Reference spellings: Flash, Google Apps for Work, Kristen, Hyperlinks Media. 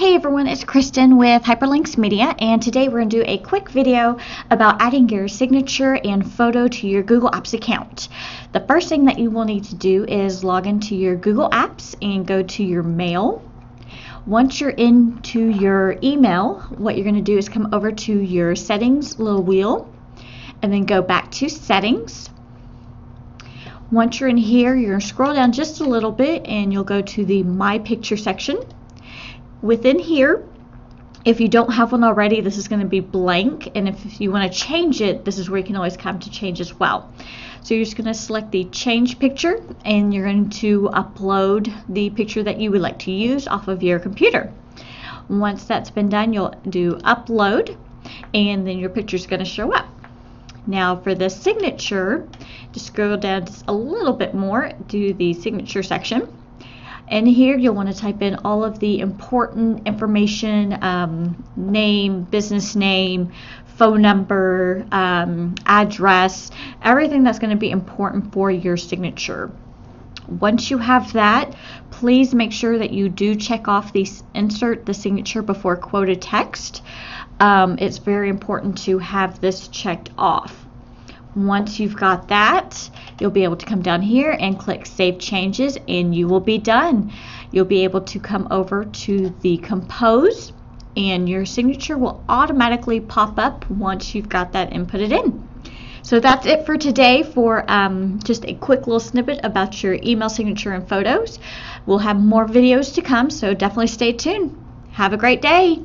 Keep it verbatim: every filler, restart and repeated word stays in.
Hey everyone, it's Kristen with Hyperlinks Media, and today we're going to do a quick video about adding your signature and photo to your Google Apps account. The first thing that you will need to do is log into your Google Apps and go to your mail. Once you're into your email, what you're going to do is come over to your settings little wheel and then go back to settings. Once you're in here, you're going to scroll down just a little bit and you'll go to the My Picture section. Within here, if you don't have one already, this is going to be blank, and if you want to change it, this is where you can always come to change as well. So you're just going to select the change picture, and you're going to upload the picture that you would like to use off of your computer. Once that's been done, you'll do upload, and then your picture is going to show up. Now for the signature, just scroll down just a little bit more to the signature section. And here you'll want to type in all of the important information, um, name, business name, phone number, um, address, everything that's going to be important for your signature. Once you have that, please make sure that you do check off the insert the signature before quoted text. Um, it's very important to have this checked off. Once you've got that, you'll be able to come down here and click Save Changes, and you will be done. You'll be able to come over to the Compose, and your signature will automatically pop up once you've got that inputted in. So that's it for today for um, just a quick little snippet about your email signature and photos. We'll have more videos to come, so definitely stay tuned. Have a great day.